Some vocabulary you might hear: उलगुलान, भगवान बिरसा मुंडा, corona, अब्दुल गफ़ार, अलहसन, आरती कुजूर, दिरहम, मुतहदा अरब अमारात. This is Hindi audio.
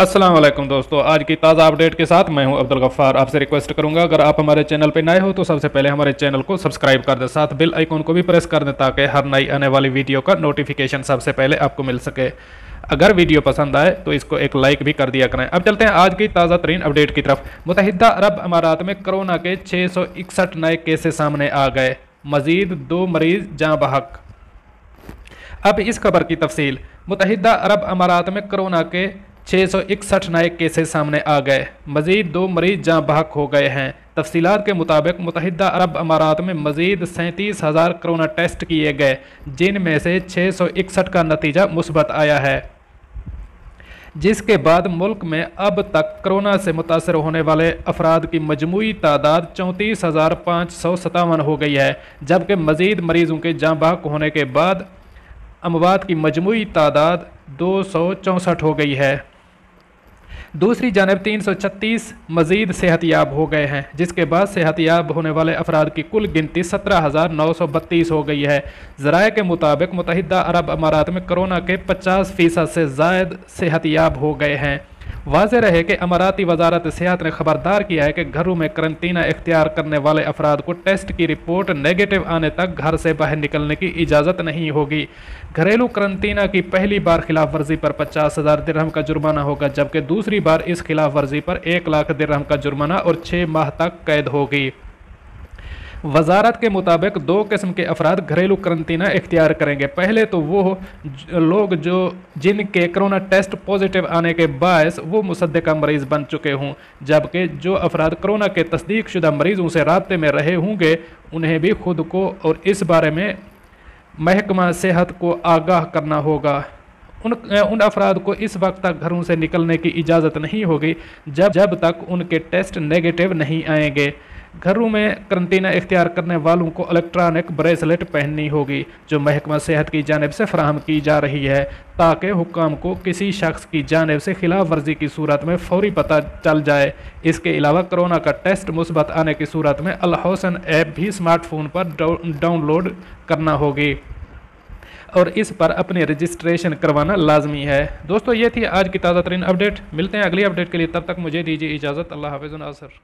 अस्सलाम वालेकुम दोस्तों, आज की ताज़ा अपडेट के साथ मैं हूं अब्दुल गफ़ार। आपसे रिक्वेस्ट करूंगा अगर आप हमारे चैनल पर नए हो तो सबसे पहले हमारे चैनल को सब्सक्राइब कर दें, साथ बेल आइकॉन को भी प्रेस कर दें ताकि हर नई आने वाली वीडियो का नोटिफिकेशन सबसे पहले आपको मिल सके। अगर वीडियो पसंद आए तो इसको एक लाइक भी कर दिया करें। अब चलते हैं आज की ताज़ा तरीन अपडेट की तरफ। मुतहदा अरब अमारात में कोरोना के 661 नए केसेस सामने आ गए, मज़ीद 2 मरीज़ जाँ बहक। अब इस खबर की तफसील। मुतहदा अरब अमारात में कोरोना के 661 नए केसेस सामने आ गए, मज़ीद 2 मरीज़ जाँ बहक हो गए हैं। तफसीलात के मुताबिक मुतहदा अरब अमारात में मज़ीद 37,000 कोरोना टेस्ट किए गए, जिनमें से 661 का नतीजा मुस्बत आया है, जिसके बाद मुल्क में अब तक कोरोना से मुतासर होने वाले अफराद की मजमूई तादाद 34,557 हो गई है, जबकि मज़ीद मरीज़ों के जाँ बहक होने के बाद अमवात की मजमूई तादाद 264 हो गई है। दूसरी जानब 336 मज़ीद सेहतियाब हो गए हैं, जिसके बाद सेहतियाब होने वाले अफराद की कुल गिनती 17,932 हो गई है। ज़राए के मुताबिक मुतहदा अरब अमारात में कोरोना के 50% से ज़ायद सेहतियाब हो गए हैं। वाज़े रहे कि अमाराती वजारत सेहत ने ख़बरदार किया है कि घरों में करंतना इख्तियार करने वाले अफराद को टेस्ट की रिपोर्ट नेगेटिव आने तक घर से बाहर निकलने की इजाज़त नहीं होगी। घरेलू करंतना की पहली बार खिलाफ वर्जी पर 50,000 दिरहम का जुर्माना होगा, जबकि दूसरी बार इस खिलाफ वर्जी पर 1,00,000 दिरहम का जुर्माना और 6 माह तक कैद होगी। वजारत के मुताबिक 2 किस्म के अफराद घरेलू करंतना इख्तियार करेंगे। पहले तो वो लोग जिनके कोरोना टेस्ट पॉजिटिव आने के बायस वो मुसद्दका मरीज़ बन चुके हों, जबकि जो अफराद कोरोना के तस्दीक शुदा मरीज़ों से राब्ते में रहे होंगे उन्हें भी खुद को और इस बारे में महकमा सेहत को आगाह करना होगा। उन अफराद को इस वक्त तक घरों से निकलने की इजाज़त नहीं होगी जब तक उनके टेस्ट नेगेटिव नहीं आएंगे। घरों में करंतना इख्तियार करने वालों को इलेक्ट्रॉनिक ब्रेसलेट पहननी होगी, जो महकमा सेहत की जानिब से फराहम की जा रही है, ताकि हुक्काम को किसी शख्स की जानिब से खिलाफ वर्जी की सूरत में फौरी पता चल जाए। इसके अलावा कोरोना का टेस्ट मुस्बत आने की सूरत में अलहसन ऐप भी स्मार्टफोन पर डाउनलोड करना होगी और इस पर अपने रजिस्ट्रेशन करवाना लाजमी है। दोस्तों, ये थी आज की ताज़ा तरीन अपडेट। मिलते हैं अगली अपडेट के लिए, तब तक मुझे दीजिए इजाज़त। अल्लाह हाफ़िज़।